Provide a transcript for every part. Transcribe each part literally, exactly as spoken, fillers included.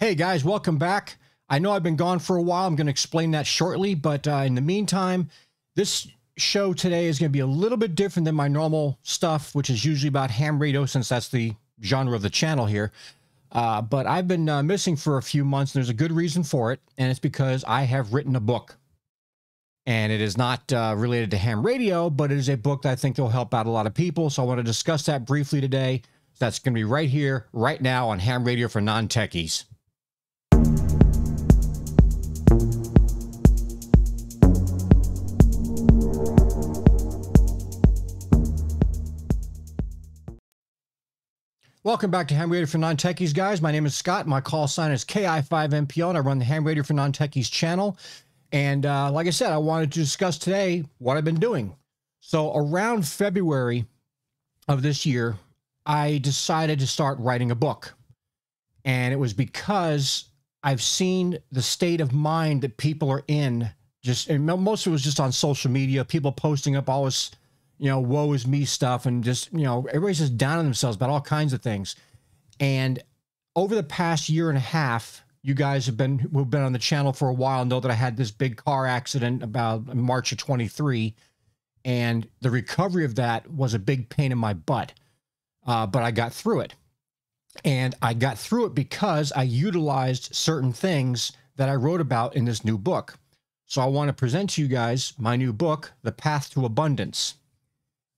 Hey guys, welcome back. I know I've been gone for a while. I'm going to explain that shortly, but uh, in the meantime, this show today is going to be a little bit different than my normal stuff, which is usually about ham radio, since that's the genre of the channel here. Uh, but I've been uh, missing for a few months, and there's a good reason for it, and it's because I have written a book. And it is not uh, related to ham radio, but it is a book that I think will help out a lot of people, so I want to discuss that briefly today. So that's going to be right here, right now on Ham Radio for Non-Techies. Welcome back to Ham Radio for Non-Techies, guys. My name is Scott. My call sign is K I five N P L, and I run the Ham Radio for Non-Techies channel. And uh, like I said, I wanted to discuss today what I've been doing. So around February of this year, I decided to start writing a book. And it was because I've seen the state of mind that people are in. Just, and most of it was just on social media, people posting up all this, you know, woe is me stuff, and just, you know, everybody's just down on themselves about all kinds of things. And over the past year and a half, you guys have been, who've been on the channel for a while, know that I had this big car accident about March of twenty-three, and the recovery of that was a big pain in my butt. Uh, but I got through it. And I got through it because I utilized certain things that I wrote about in this new book. So I want to present to you guys my new book, The Path to Abundance.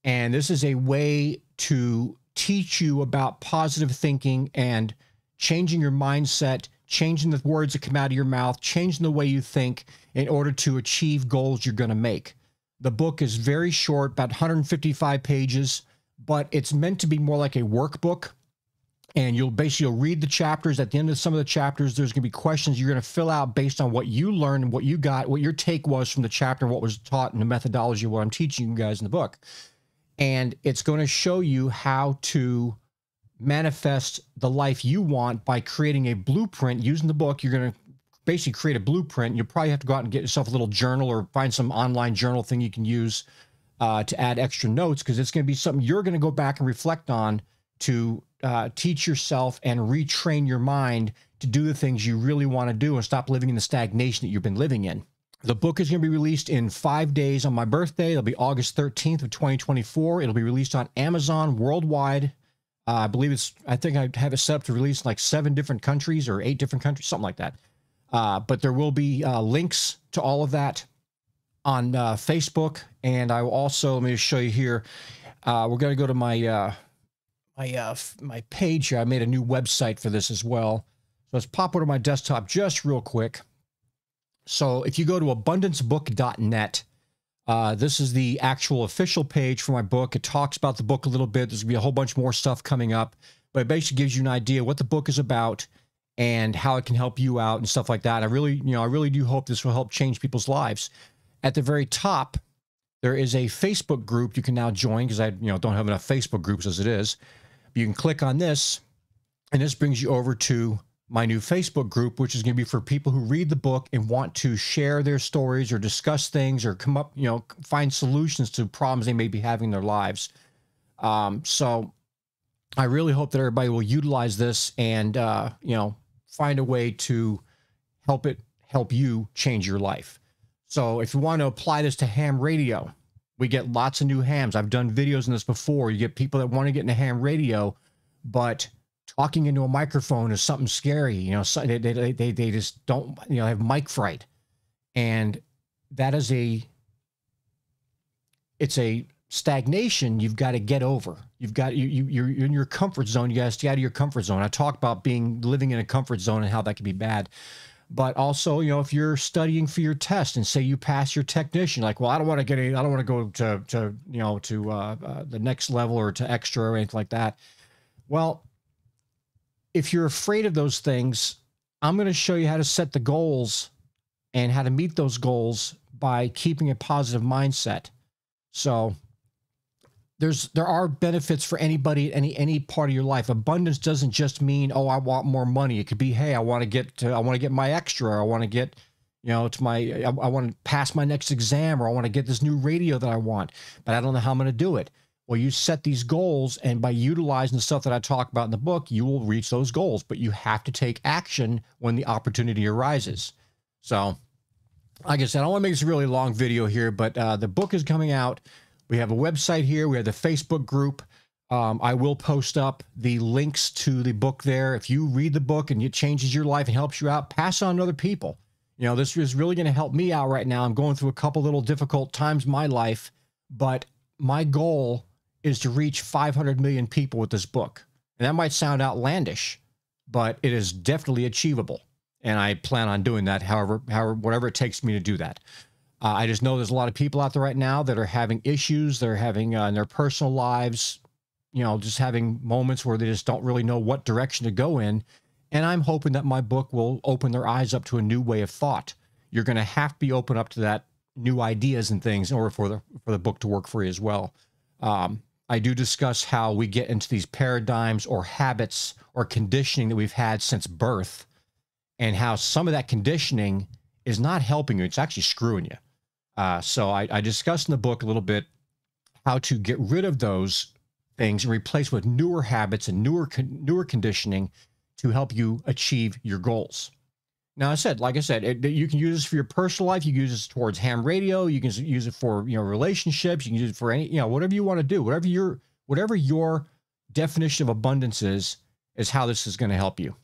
And this is a way to teach you about positive thinking and changing your mindset, changing the words that come out of your mouth, changing the way you think in order to achieve goals you're going to make. The book is very short, about one hundred fifty-five pages, but it's meant to be more like a workbook. And you'll basically you'll read the chapters. At the end of some of the chapters, there's going to be questions you're going to fill out based on what you learned and what you got, what your take was from the chapter, what was taught, and the methodology of what I'm teaching you guys in the book. And it's going to show you how to manifest the life you want by creating a blueprint. Using the book, you're going to basically create a blueprint. You'll probably have to go out and get yourself a little journal or find some online journal thing you can use uh, to add extra notes, because it's going to be something you're going to go back and reflect on to uh, teach yourself and retrain your mind to do the things you really want to do and stop living in the stagnation that you've been living in. The book is going to be released in five days on my birthday. It'll be August thirteenth of twenty twenty-four. It'll be released on Amazon worldwide. Uh, I believe it's, I think I have it set up to release in like seven different countries or eight different countries, something like that. Uh, but there will be uh, links to all of that on uh, Facebook. And I will also, let me show you here. Uh, we're going to go to my, uh, my, uh, my page here. I made a new website for this as well. So let's pop over to my desktop just real quick. So if you go to abundance book dot net, uh, this is the actual official page for my book. It talks about the book a little bit. There's going to be a whole bunch more stuff coming up, but it basically gives you an idea what the book is about and how it can help you out and stuff like that. I really, you know, I really do hope this will help change people's lives. At the very top, there is a Facebook group you can now join, because I, you know, don't have enough Facebook groups as it is. You can click on this, and this brings you over to my new Facebook group, which is going to be for people who read the book and want to share their stories or discuss things or come up, you know, find solutions to problems they may be having in their lives. Um, so I really hope that everybody will utilize this and, uh, you know, find a way to help it, help you change your life. So if you want to apply this to ham radio, we get lots of new hams. I've done videos on this before. You get people that want to get into ham radio, but talking into a microphone is something scary. You know, so they, they, they, they just don't, you know, have mic fright. And that is a, it's a stagnation you've got to get over. You've got, you, you, you're in your comfort zone. You got to stay out of your comfort zone. I talk about being, living in a comfort zone and how that can be bad. But also, you know, if you're studying for your test and say you pass your technician, like, well, I don't want to get any, I don't want to go to, to you know, to uh, uh, the next level or to extra or anything like that. Well, if you're afraid of those things, I'm going to show you how to set the goals and how to meet those goals by keeping a positive mindset. So there's, there are benefits for anybody at any, any part of your life. Abundance doesn't just mean, oh, I want more money. It could be, hey, I want to get to, I want to get my extra, or I want to get, you know, to my, I, I want to pass my next exam, or I want to get this new radio that I want, but I don't know how I'm going to do it. Well, you set these goals, and by utilizing the stuff that I talk about in the book, you will reach those goals, but you have to take action when the opportunity arises. So like I said, I don't want to make this a really long video here, but uh, the book is coming out. We have a website here. We have the Facebook group. Um, I will post up the links to the book there. If you read the book and it changes your life and helps you out, pass on to other people. You know, this is really going to help me out right now. I'm going through a couple little difficult times in my life, but my goal is to reach five hundred million people with this book. And that might sound outlandish, but it is definitely achievable. And I plan on doing that, however, however, whatever it takes me to do that. Uh, I just know there's a lot of people out there right now that are having issues. They're having uh, in their personal lives, you know, just having moments where they just don't really know what direction to go in. And I'm hoping that my book will open their eyes up to a new way of thought. You're going to have to be open up to that new ideas and things in order for the, for the book to work for you as well. Um, I do discuss how we get into these paradigms or habits or conditioning that we've had since birth, and how some of that conditioning is not helping you. It's actually screwing you. Uh, so I, I discuss in the book a little bit how to get rid of those things and replace with newer habits and newer, newer conditioning to help you achieve your goals. Now, I said, like I said, it, you can use this for your personal life. You can use this towards ham radio. You can use it for, you know, relationships. You can use it for any, you know, whatever you want to do. Whatever your, whatever your definition of abundance is, is how this is going to help you.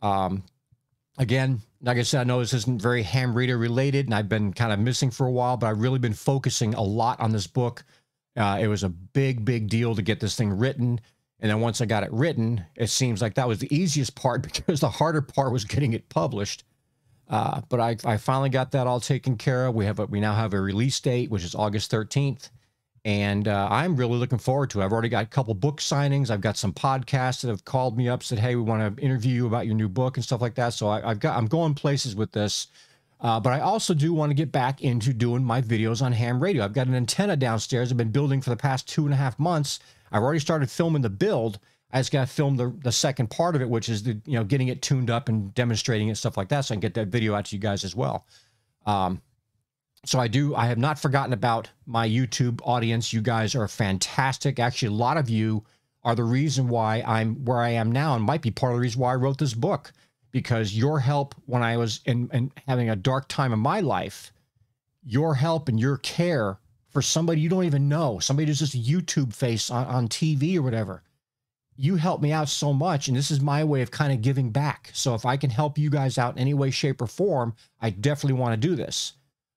Um, again, like I said, I know this isn't very ham radio related, and I've been kind of missing for a while, but I've really been focusing a lot on this book. Uh, it was a big, big deal to get this thing written. And then once I got it written, it seems like that was the easiest part, because the harder part was getting it published. Uh, but I, I finally got that all taken care of. We have a, we now have a release date, which is August thirteenth. And uh, I'm really looking forward to it. I've already got a couple book signings. I've got some podcasts that have called me up, said, hey, we want to interview you about your new book and stuff like that. So I, I've got, I'm going places with this. Uh, but I also do want to get back into doing my videos on ham radio. I've got an antenna downstairs I've been building for the past two and a half months. I've already started filming the build. I just got to film the, the second part of it, which is the, you know, getting it tuned up and demonstrating it, stuff like that, so I can get that video out to you guys as well. Um, so I do, I have not forgotten about my YouTube audience. You guys are fantastic. Actually, a lot of you are the reason why I'm where I am now, and might be part of the reason why I wrote this book, because your help when I was in, in having a dark time in my life, your help and your care for somebody you don't even know, somebody who's just a YouTube face on, on T V or whatever. You helped me out so much, and this is my way of kind of giving back. So if I can help you guys out in any way, shape, or form, I definitely want to do this.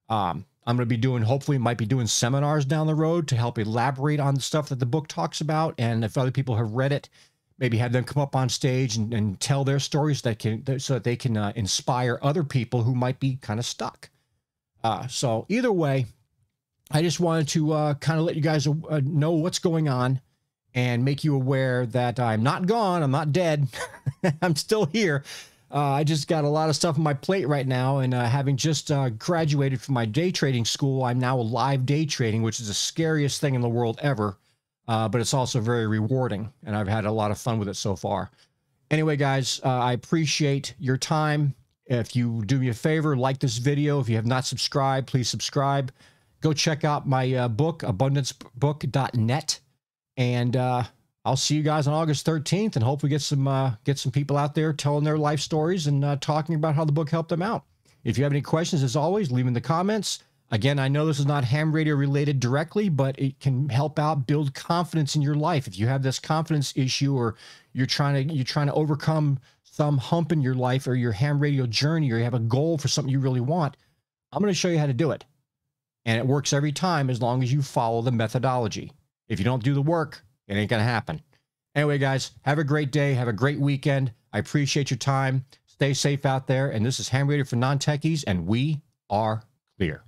Um, I'm going to be doing, hopefully, might be doing seminars down the road to help elaborate on the stuff that the book talks about, and if other people have read it, maybe have them come up on stage and, and tell their stories that can, so that they can uh, inspire other people who might be kind of stuck. Uh, so either way, I just wanted to uh, kind of let you guys uh, know what's going on and make you aware that I'm not gone. I'm not dead. I'm still here. Uh, I just got a lot of stuff on my plate right now. And uh, having just uh, graduated from my day trading school, I'm now live day trading, which is the scariest thing in the world ever. Uh, but it's also very rewarding, and I've had a lot of fun with it so far. Anyway, guys, uh, I appreciate your time. If you do me a favor, like this video. If you have not subscribed, please subscribe. Go check out my uh, book, abundance book dot net, and uh, I'll see you guys on August thirteenth, and hopefully get some uh, get some people out there telling their life stories and uh, talking about how the book helped them out. If you have any questions, as always, leave them in the comments. Again, I know this is not ham radio related directly, but it can help out build confidence in your life. If you have this confidence issue, or you're trying to you're trying to overcome some hump in your life or your ham radio journey, or you have a goal for something you really want, I'm going to show you how to do it. And it works every time, as long as you follow the methodology. If you don't do the work, it ain't going to happen. Anyway, guys, have a great day. Have a great weekend. I appreciate your time. Stay safe out there. And this is Ham Radio for Non-Techies, and we are clear.